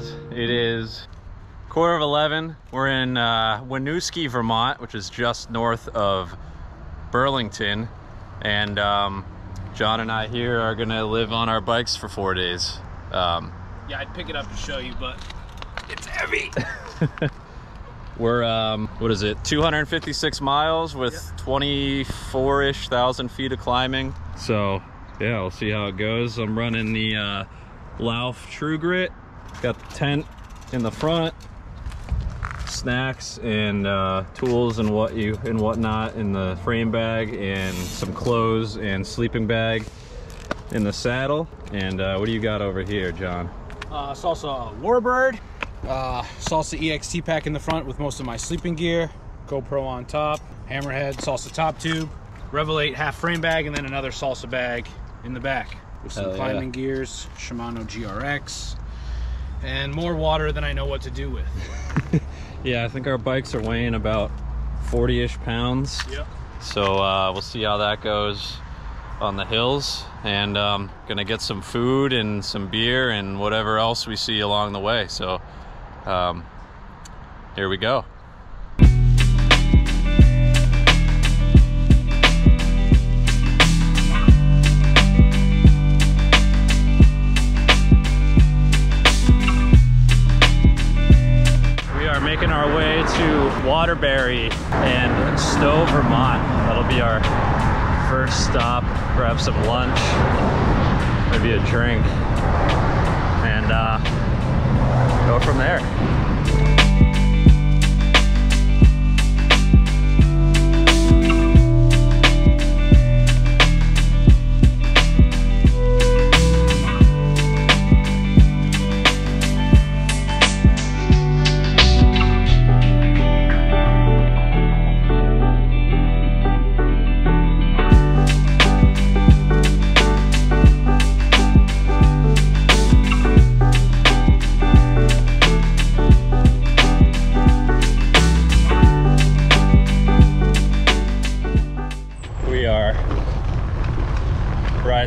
guys. It is 11:15. We're in Winooski, Vermont, which is just north of Burlington. And John and I here are gonna live on our bikes for 4 days. Yeah, I'd pick it up to show you, but it's heavy. We're, what is it, 256 miles with 24-ish thousand feet of climbing. So, yeah, we'll see how it goes. I'm running the Lauf True Grit. Got the tent in the front, snacks and tools and whatnot in the frame bag, and some clothes and sleeping bag in the saddle. And what do you got over here, John? Salsa Warbird, Salsa EXT pack in the front with most of my sleeping gear, GoPro on top, Hammerhead Salsa top tube, Revelate half frame bag, and then another Salsa bag in the back with some climbing gears, Shimano GRX, and more water than I know what to do with. Yeah, I think our bikes are weighing about 40-ish pounds. Yep. So we'll see how that goes on the hills, and gonna get some food and some beer and whatever else we see along the way. So here we go. Making our way to Waterbury and Stowe, Vermont. That'll be our first stop. Grab some lunch, maybe a drink, and go from there.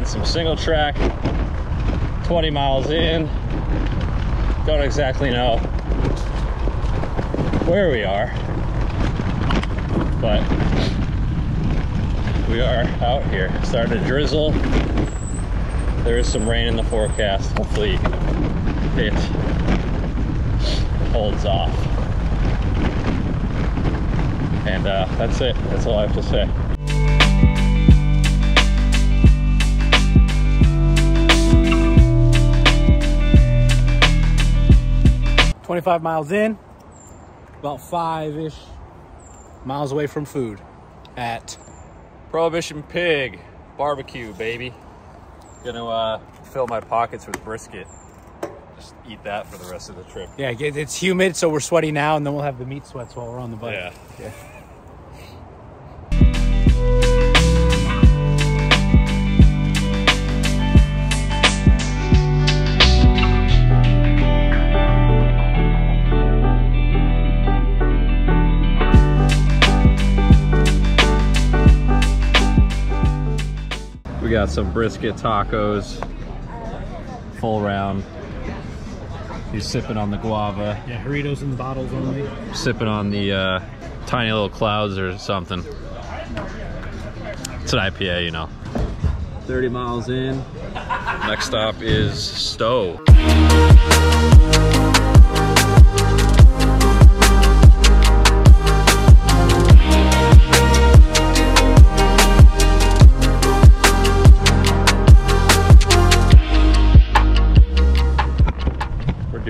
Some single track, 20 miles in, don't exactly know where we are, but we are out here. Starting to drizzle, there is some rain in the forecast, hopefully it holds off, and that's it, that's all I have to say. Miles in, about 5-ish miles away from food at Prohibition Pig Barbecue, baby. Gonna fill my pockets with brisket. Just eat that for the rest of the trip. Yeah, it's humid, so we're sweaty now, and then we'll have the meat sweats while we're on the bike. Yeah. We got some brisket tacos, full round. He's sipping on the guava. Yeah, Juritos in the bottles only. Sipping on the tiny little clouds or something. It's an IPA, you know. 30 miles in. Next stop is Stowe.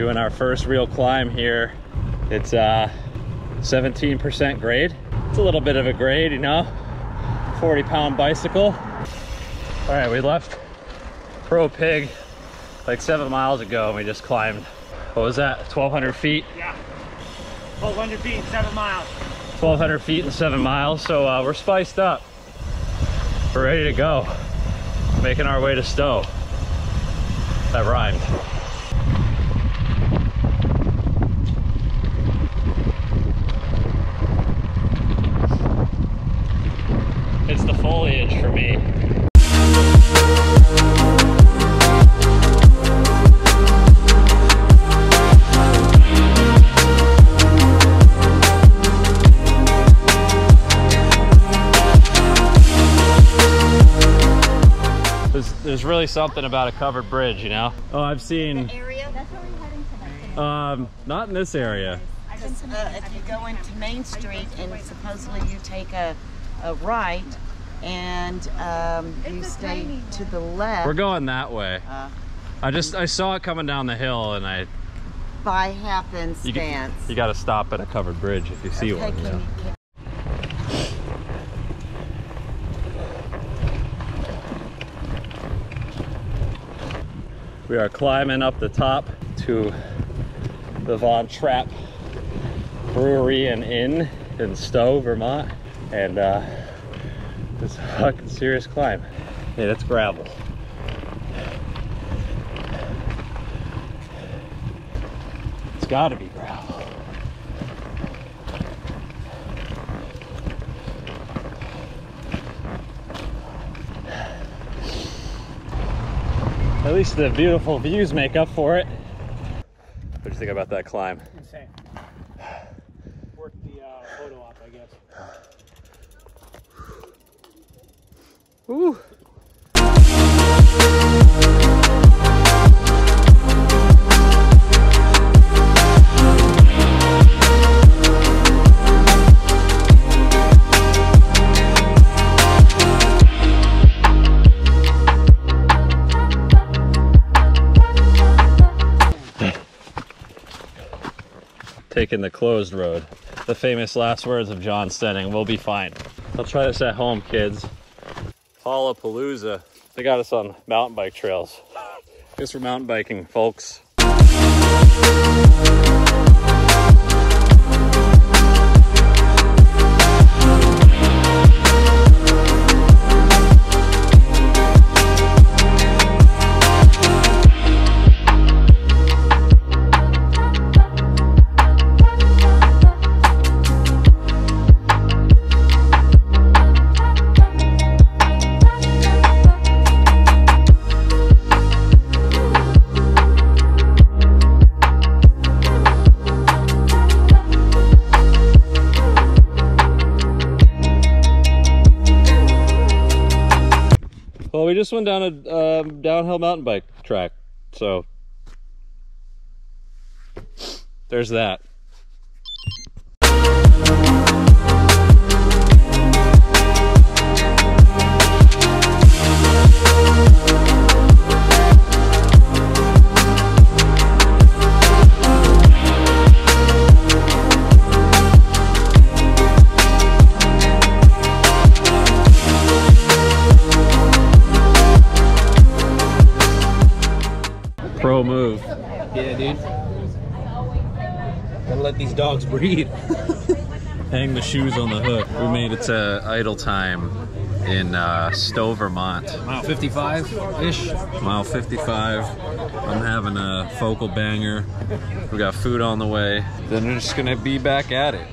Doing our first real climb here. It's 17% grade. It's a little bit of a grade, you know, 40-pound bicycle. All right, we left Pro Pig like 7 miles ago, and we just climbed, what was that, 1,200 feet? Yeah, 1,200 feet in 7 miles. 1,200 feet in 7 miles, so we're spiced up. We're ready to go. Making our way to Stowe. That rhymed. Foliage for me. there's really something about a covered bridge, you know? Oh, I've seen... The area? That's where we're heading tonight. Not in this area. If you go into Main Street and supposedly you take a right and you stay to the left. We're going that way. I saw it coming down the hill and I... By happenstance. You got to stop at a covered bridge if you see one. You know? We are climbing up the top to the Von Trapp Brewery and Inn in Stowe, Vermont. And it's a fucking serious climb. Hey, that's gravel. It's gotta be gravel. At least the beautiful views make up for it. What do you think about that climb? Insane. Worth the photo op, I guess. Ooh. Taking the closed road. The famous last words of Jon Stenning, we'll be fine. I'll try this at home, kids. Palooza. They got us on mountain bike trails. Guess we're mountain biking, folks. We just went down a downhill mountain bike track, so there's that. Pro move. Yeah, dude. Gotta let these dogs breathe. Hang the shoes on the hook. We made it to Idle Time in Stowe, Vermont. Mile 55-ish. Mile 55. I'm having a focal banger. We got food on the way. Then we're just gonna be back at it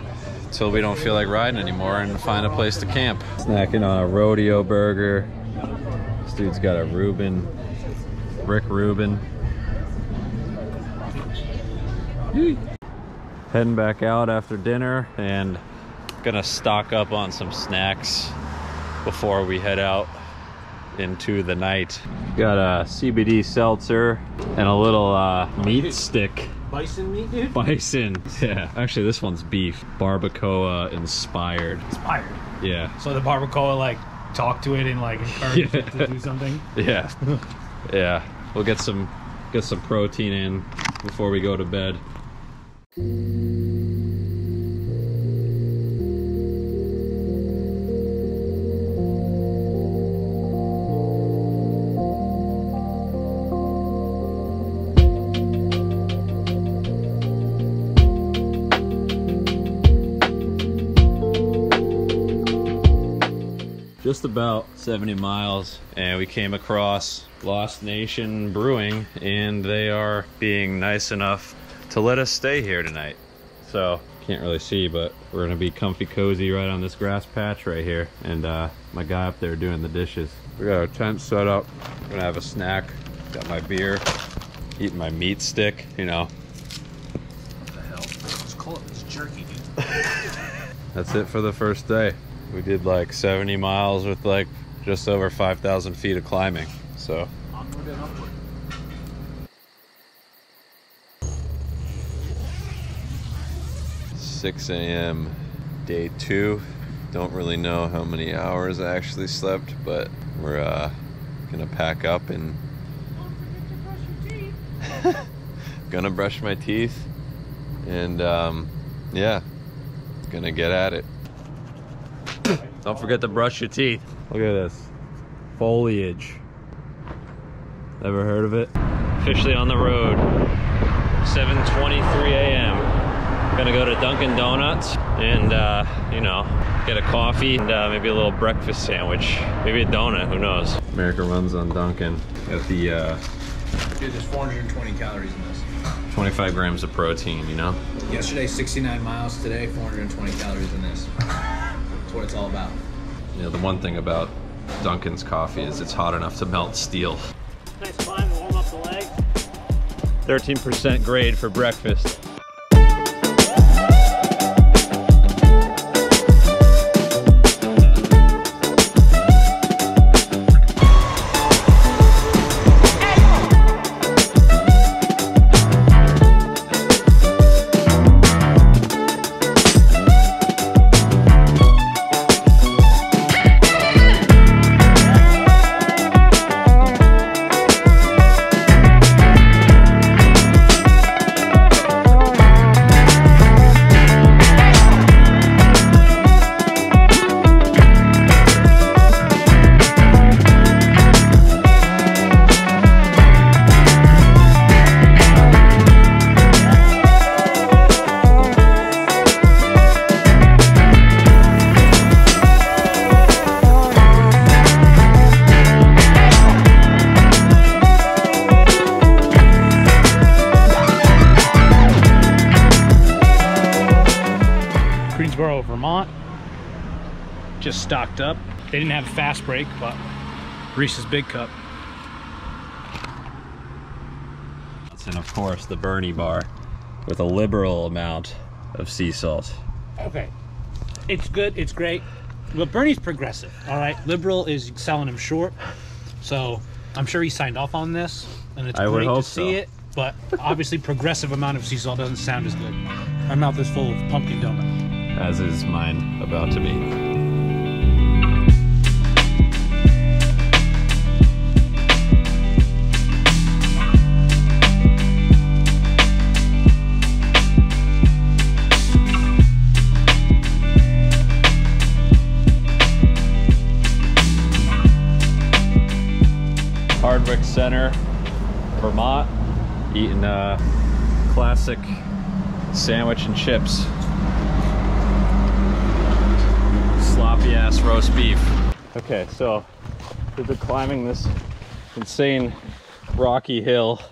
until we don't feel like riding anymore and find a place to camp. Snacking on a rodeo burger. This dude's got a Reuben. Rick Reuben. Heading back out after dinner and gonna stock up on some snacks before we head out into the night. Got a CBD seltzer and a little meat stick. Bison meat, dude? Bison, yeah. Actually, this one's beef. Barbacoa inspired. Inspired? Yeah. So the barbacoa, like, talk to it and, like, encourage it to do something? Yeah. Yeah. We'll get some protein in before we go to bed. Just about 70 miles and we came across Lost Nation Brewing and they are being nice enough to let us stay here tonight. So can't really see, but we're gonna be comfy cozy right on this grass patch right here. And my guy up there doing the dishes. We got our tent set up. I'm gonna have a snack. Got my beer. Eating my meat stick, you know. What the hell? Let's call it this jerky, dude. That's it for the first day. We did like 70 miles with like just over 5,000 feet of climbing. so. Onward and upward. (6 a.m. day 2. Don't really know how many hours I actually slept, but we're gonna pack up and gonna brush my teeth and yeah, gonna get at it. Don't forget to brush your teeth. Look at this foliage. Ever heard of it? Officially on the road. 7:23 a.m. Gonna go to Dunkin' Donuts and, you know, get a coffee and maybe a little breakfast sandwich. Maybe a donut, who knows. America runs on Dunkin'. Got the, Dude, there's 420 calories in this. 25 grams of protein, you know? Yesterday, 69 miles. Today, 420 calories in this. That's what it's all about. You know, the one thing about Dunkin's coffee is it's hot enough to melt steel. Nice climb, warm up the leg. 13% grade for breakfast. Vermont, just stocked up. They didn't have a fast break, but Reese's Big Cup. And of course the Bernie bar with a liberal amount of sea salt. Okay, it's good, it's great. Well, Bernie's progressive, all right? Liberal is selling him short, so I'm sure he signed off on this, and it's great to see it, but obviously progressive amount of sea salt doesn't sound as good. My mouth is full of pumpkin donuts. As is mine about to be. Hardwick Center, Vermont, eating a classic sandwich and chips. Sloppy-ass roast beef. Okay, so we've been climbing this insane rocky hill.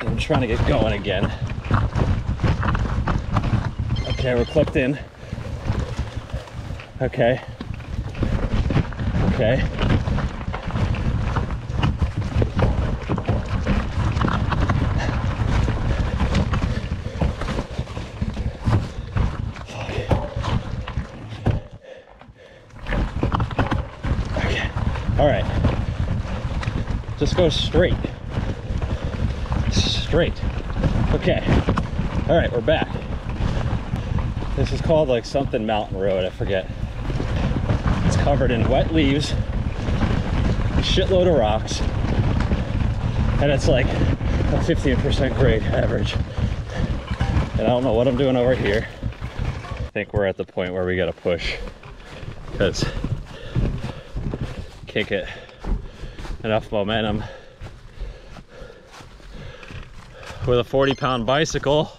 I'm trying to get going again. Okay, we're clipped in. Okay. Okay. Just go straight. Straight. Okay. All right, we're back. This is called like something mountain road, I forget. It's covered in wet leaves, a shitload of rocks, and it's like a 15% grade average. And I don't know what I'm doing over here. I think we're at the point where we gotta push, because kick it. Enough momentum with a 40-pound bicycle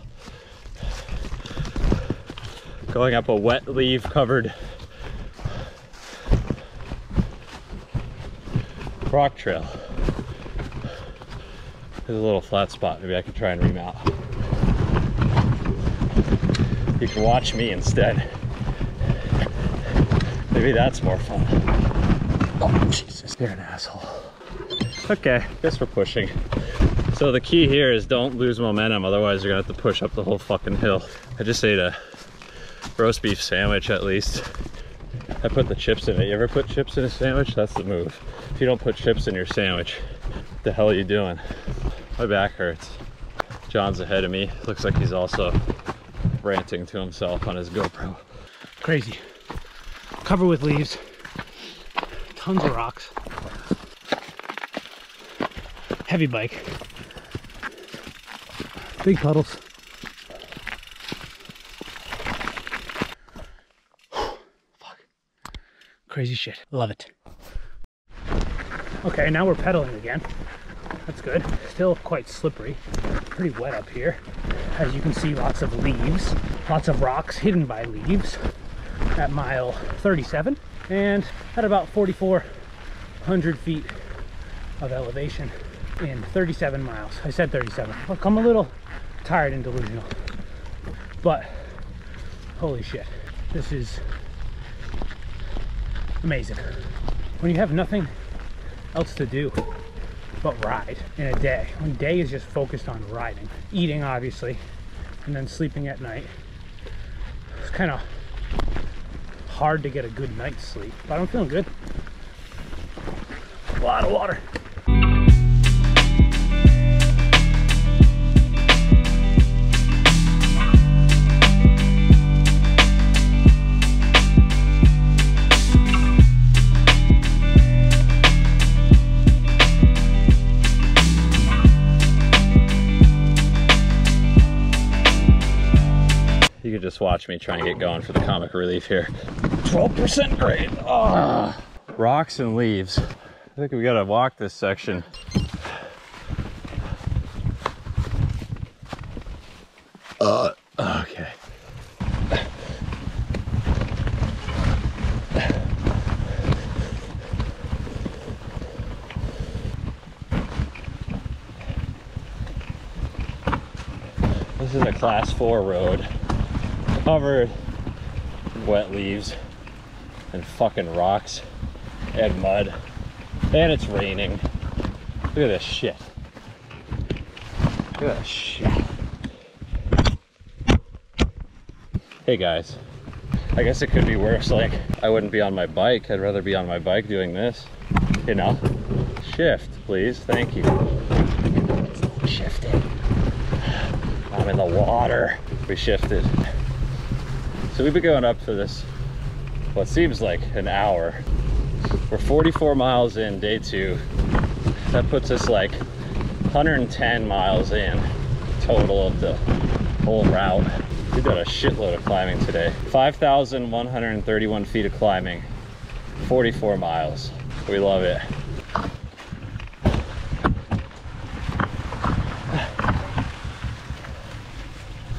going up a wet leaf covered rock trail. There's a little flat spot, maybe I can try and remount. You can watch me instead, maybe that's more fun. Oh Jesus, you're an asshole. Okay, guess we're pushing. So the key here is don't lose momentum, otherwise you're gonna have to push up the whole fucking hill. I just ate a roast beef sandwich at least. I put the chips in it. You ever put chips in a sandwich? That's the move. If you don't put chips in your sandwich, what the hell are you doing? My back hurts. Jon's ahead of me. Looks like he's also ranting to himself on his GoPro. Crazy. Covered with leaves. Tons of rocks. Heavy bike. Big puddles. Crazy shit. Love it. Okay, now we're pedaling again. That's good. Still quite slippery. Pretty wet up here. As you can see, lots of leaves. Lots of rocks hidden by leaves at mile 37. And at about 4,400 feet of elevation in 37 miles. I said 37. Look, I'm a little tired and delusional. But, holy shit. This is amazing. When you have nothing else to do but ride in a day, when day is just focused on riding, eating obviously, and then sleeping at night, it's kind of hard to get a good night's sleep, but I'm feeling good. A lot of water. You could just watch me trying to get going for the comic relief here. 12% grade. Oh. Rocks and leaves. I think we gotta walk this section. Okay. This is a class 4 road. Covered in wet leaves and fucking rocks and mud, and it's raining. Look at this shit. Look at this shit. Hey guys, I guess it could be worse. Like, I wouldn't be on my bike. I'd rather be on my bike doing this, you know? Shift, please. Thank you. Shifted. I'm in the water. We shifted. So we've been going up for this, what seems like an hour. We're 44 miles in, day 2. That puts us like 110 miles in total of the whole route. We've got a shitload of climbing today. 5,131 feet of climbing, 44 miles. We love it.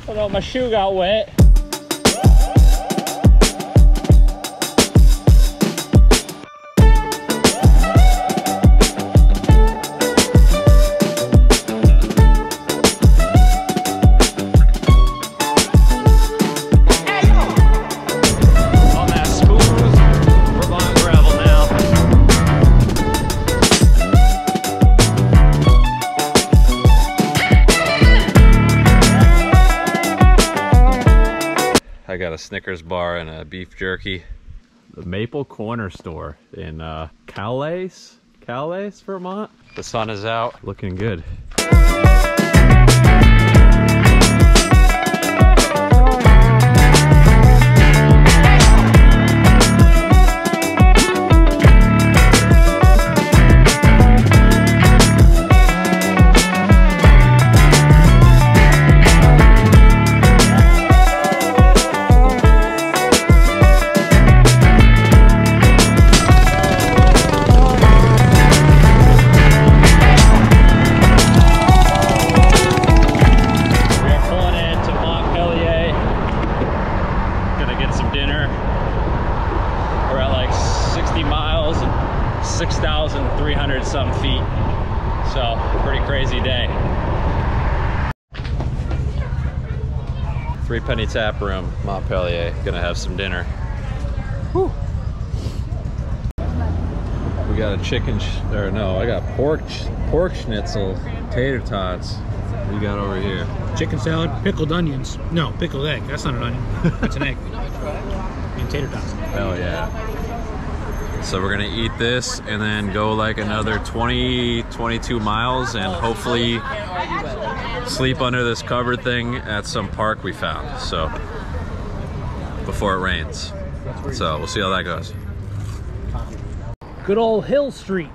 Oh no, my shoe got wet. Got a Snickers bar and a beef jerky. The Maple Corner store in Calais, Vermont. The sun is out, looking good. Three Penny Taproom, Montpelier. Gonna have some dinner. Whew. We got a pork schnitzel, tater tots. We got over here chicken salad, pickled onions. No, pickled egg. That's not an onion. That's an egg. and tater tots. Hell yeah. So we're going to eat this and then go like another 20, 22 miles and hopefully sleep under this cover thing at some park we found. So before it rains. So we'll see how that goes. Good old Hill Street.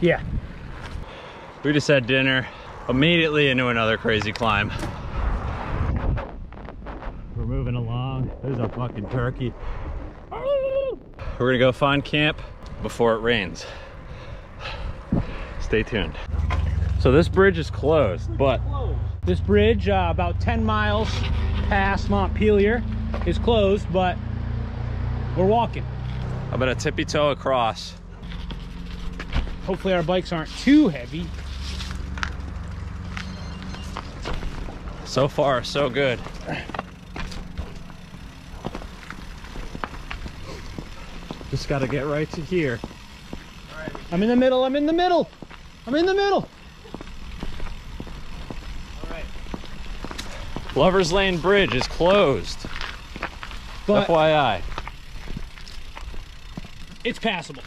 Yeah. We just had dinner, immediately into another crazy climb. We're moving along. There's a fucking turkey. We're gonna go find camp before it rains. Stay tuned. So this bridge is closed, but... This bridge, about 10 miles past Montpelier, is closed, but we're walking. I'm gonna tippy-toe across. Hopefully our bikes aren't too heavy. So far, so good. Just gotta get right to here. I'm in the middle, I'm in the middle! I'm in the middle! Alright. Lover's Lane Bridge is closed. But FYI. It's passable.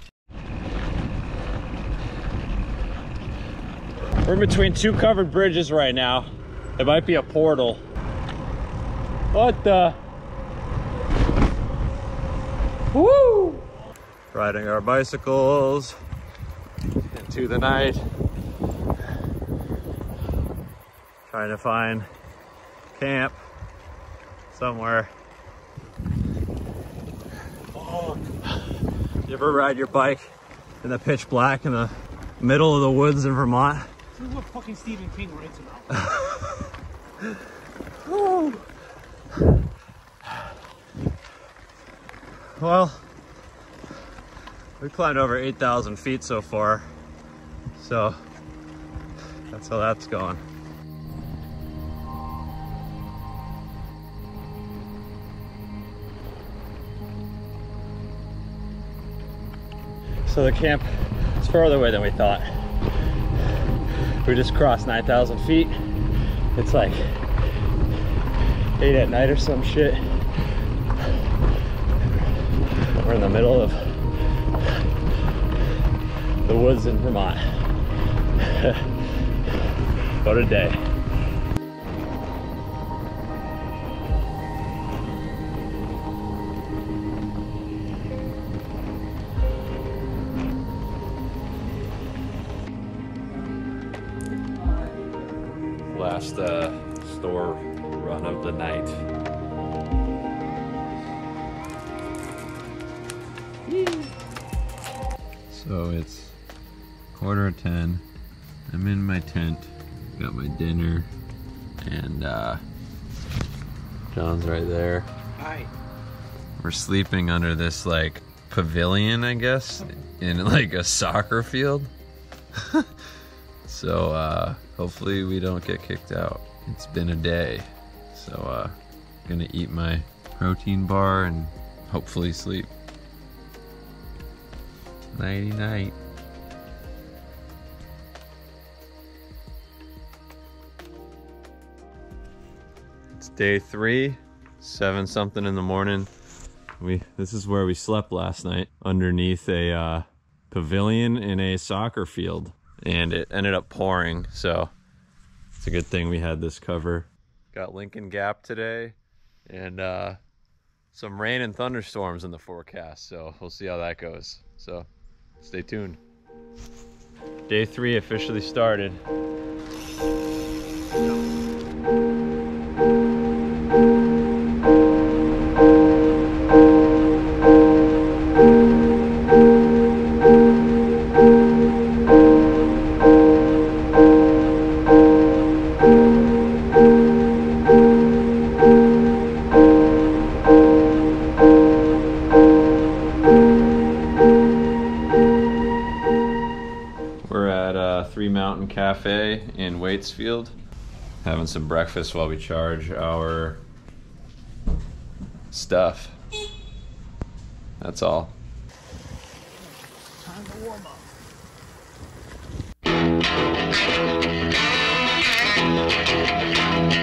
We're between two covered bridges right now. It might be a portal. What the? Woo! Riding our bicycles into the night. Trying to find camp somewhere. Oh. You ever ride your bike in the pitch black in the middle of the woods in Vermont? This is what fucking Stephen King writes about. Well, we climbed over 8,000 feet so far, so that's how that's going. So the camp is further away than we thought. We just crossed 9,000 feet. It's like 8 at night or some shit. We're in the middle of the woods in Vermont. What a day. Last store run of the night. So it's 9:45. I'm in my tent, got my dinner, and John's right there. Hi. We're sleeping under this like pavilion, I guess, in like a soccer field. So hopefully we don't get kicked out. It's been a day. So I'm gonna eat my protein bar and hopefully sleep. Nighty night. It's day 3, 7 something in the morning. This is where we slept last night, underneath a pavilion in a soccer field. And it ended up pouring, so it's a good thing we had this cover. Got Lincoln Gap today, and some rain and thunderstorms in the forecast, so we'll see how that goes. So stay tuned. Day 3 officially started. Cafe in Waitsfield, having some breakfast while we charge our stuff. That's all. Time to warm up.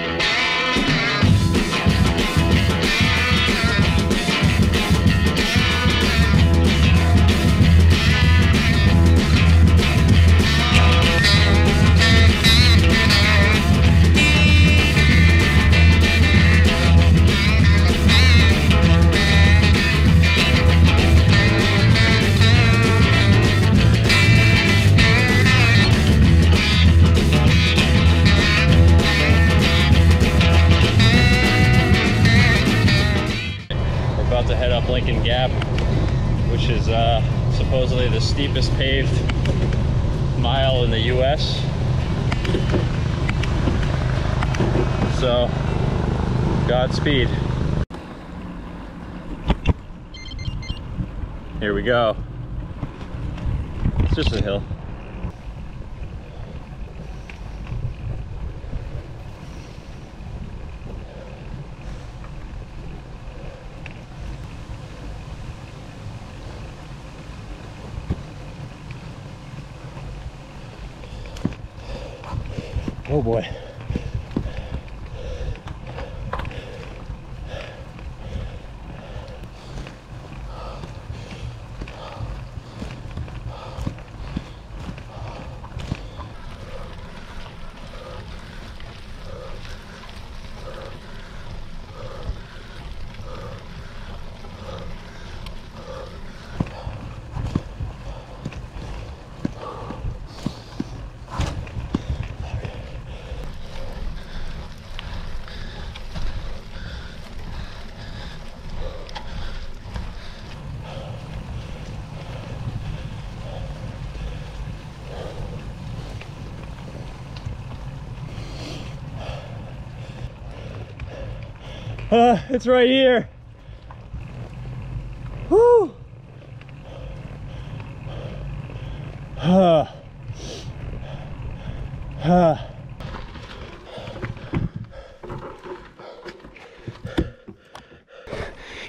Lincoln Gap, which is supposedly the steepest paved mile in the U.S. So, Godspeed. Here we go. It's just a hill. Oh boy. It's right here. Woo!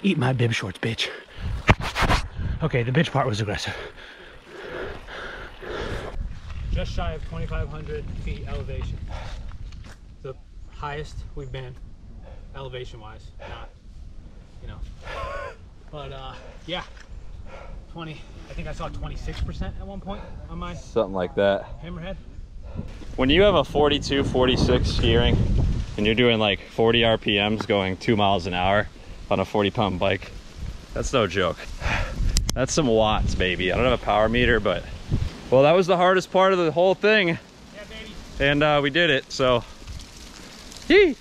Eat my bib shorts, bitch. Okay, the bitch part was aggressive. Just shy of 2,500 feet elevation. The highest we've been. Elevation wise, not, you know, but yeah, 20, I think I saw 26% at one point on my something like that Hammerhead. When you have a 42-46 steering and you're doing like 40 RPMs going 2 miles an hour on a 40-pound bike, that's no joke. That's some watts, baby. I don't have a power meter, but well, that was the hardest part of the whole thing. Yeah, baby. And we did it, so yee.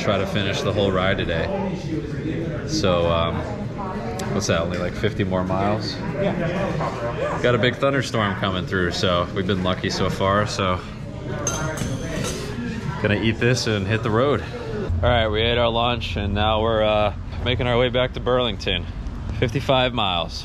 Try to finish the whole ride today. So what's that, only like 50 more miles? Yeah. Got a big thunderstorm coming through, so we've been lucky so far. So gonna eat this and hit the road. All right, we ate our lunch and now we're making our way back to Burlington. 55 miles.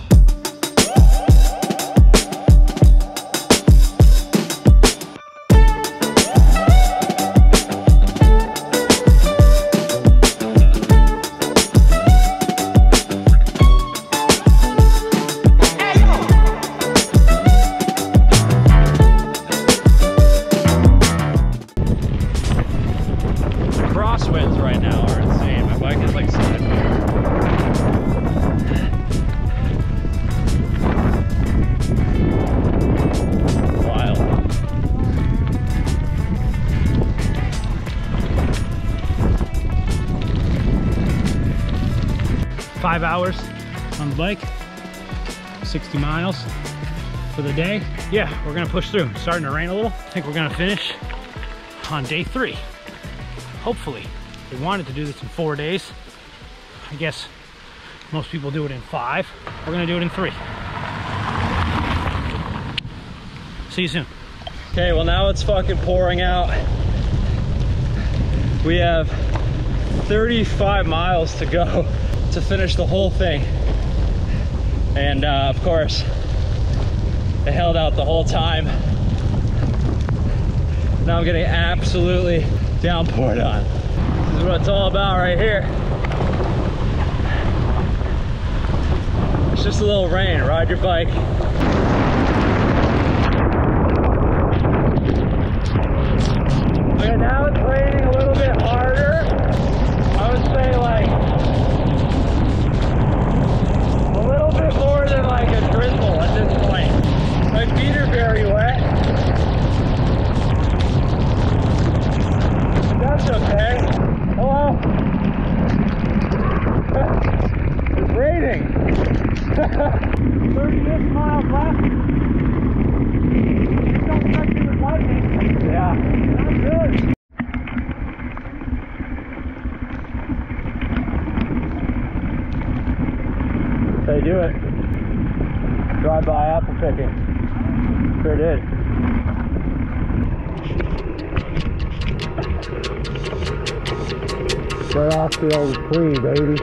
5 hours on the bike, 60 miles for the day. Yeah, we're gonna push through. It's starting to rain a little. I think we're gonna finish on day 3. Hopefully. They wanted to do this in 4 days. I guess most people do it in 5. We're gonna do it in 3. See you soon. Okay, well now it's fucking pouring out. We have 35 miles to go to finish the whole thing. And of course, it held out the whole time. Now I'm getting absolutely downpoured on. This is what it's all about right here. It's just a little rain, ride your bike. Okay, now it's raining a little bit harder. I would say like a little bit more than like a drizzle at this point. My feet are very wet. That's okay. Hello? It's raining. 30-ish miles left. It's not touching the lightning. Yeah. That's good. They do it. Drive by apple picking. Sure did. Right off the old tree, baby.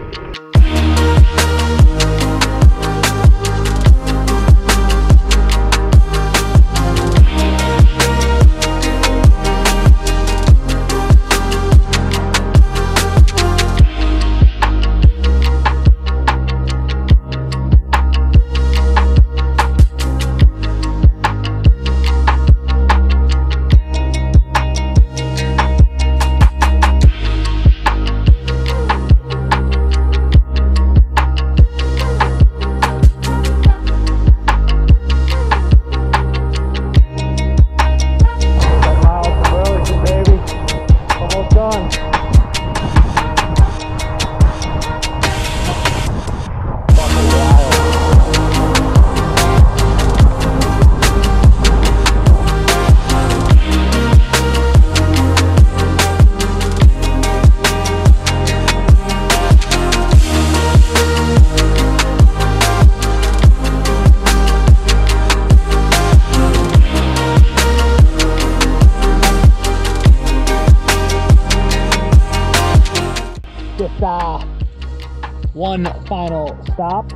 One final stop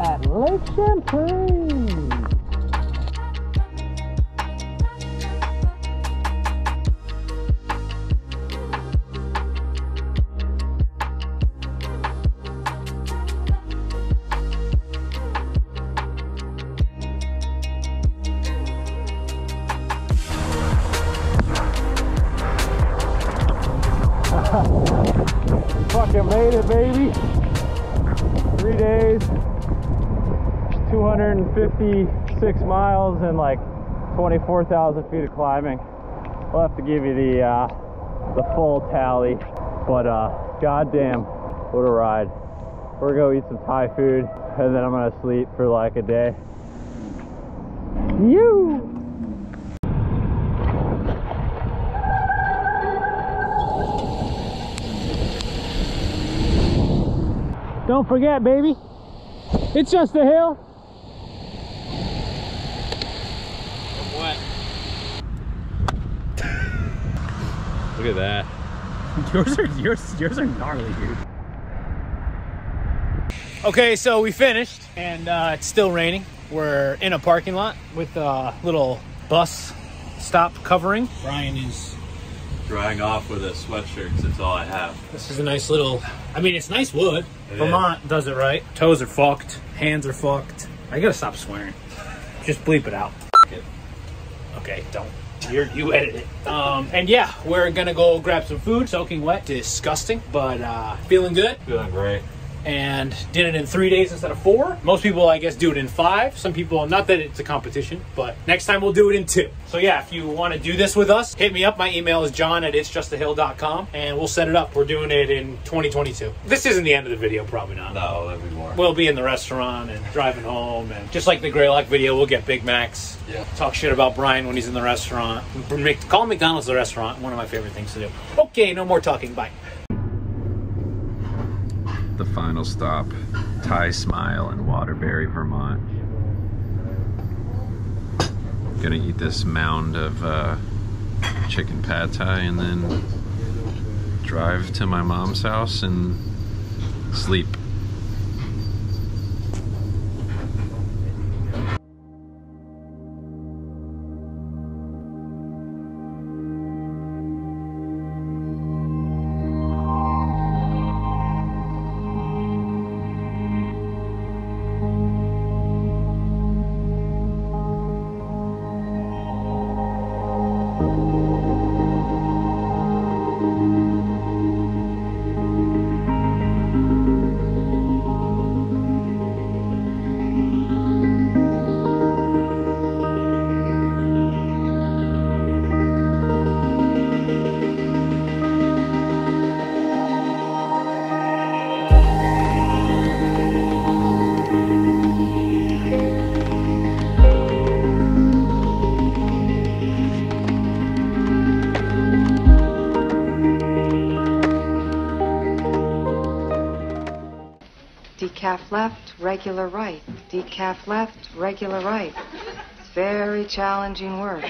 at Lake Champlain. Made it, baby. 3 days, 256 miles, and like 24,000 feet of climbing. We'll have to give you the full tally, but goddamn, what a ride. We're gonna go eat some Thai food, and then I'm gonna sleep for like a day. You. Don't forget, baby, it's just a hill. I'm wet. Look at that. Yours are gnarly, dude. Okay, so we finished, and it's still raining. We're in a parking lot with a little bus stop covering. Brian is drying off with a sweatshirt because it's all I have. This is a nice little, I mean, it's nice wood. Vermont does it right. Toes are fucked. Hands are fucked. I gotta stop swearing. Just bleep it out. Okay, don't. You edit it. And yeah, we're gonna go grab some food. Soaking wet. Disgusting, but feeling good. Feeling great. and did it in 3 days instead of 4. Most people, I guess, do it in 5. Some people, not that it's a competition, but next time we'll do it in 2. So yeah, if you want to do this with us, hit me up. My email is john@itsjustahill.com, and we'll set it up. We're doing it in 2022. This isn't the end of the video, probably not. No, that'd be more. We'll be in the restaurant and driving home, and just like the Greylock video, we'll get Big Macs. Yeah. Talk shit about Brian when he's in the restaurant. Call McDonald's the restaurant. One of my favorite things to do. Okay, no more talking. Bye. The final stop, Thai Smile in Waterbury, Vermont. Gonna eat this mound of chicken pad thai and then drive to my mom's house and sleep. Decaf left, regular right. Decaf left, regular right. Very challenging work.